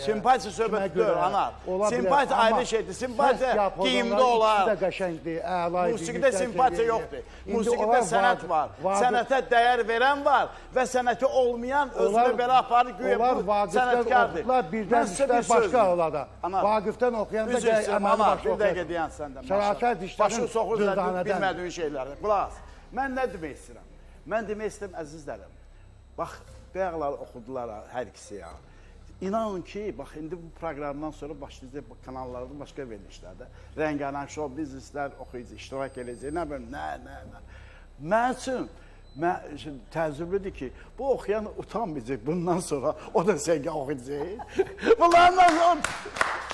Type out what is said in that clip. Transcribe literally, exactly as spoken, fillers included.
Simpati söhbət deyil, ana. Simpati ayrı şeydir. Simpati geyimdə olar. Musiqidə simpati yoxdur. Musiqidə sənət var. Sənətə dəyər verən var və sənəti olmayan özünü belə aparır, güya bu sənətkardır. Birdən işlər başqa olada. Vaqifdən oxuyanda gəl əməli başqa oxuyacaq. Sənətə dişlərin bilmədiyin şeyləri. Qulaq, mən nə demək istəyirəm? Mən demək istəyirəm, əzizlərim. Bax, bəyəqləri oxudular hər ikisi ya. İnanın ki, bax, indi bu proqramdan sonra başlayacaq kanallarda başqa verilişlərdə. Rəngarang şov, bizneslər oxuyacaq, iştirak edəcək, nə bilməm, nə, nə, nə. Mən üçün təcrübədir ki, bu oxuyan utanmayacaq bundan sonra, o da sənə oxuyacaq. Bunlardan sonra...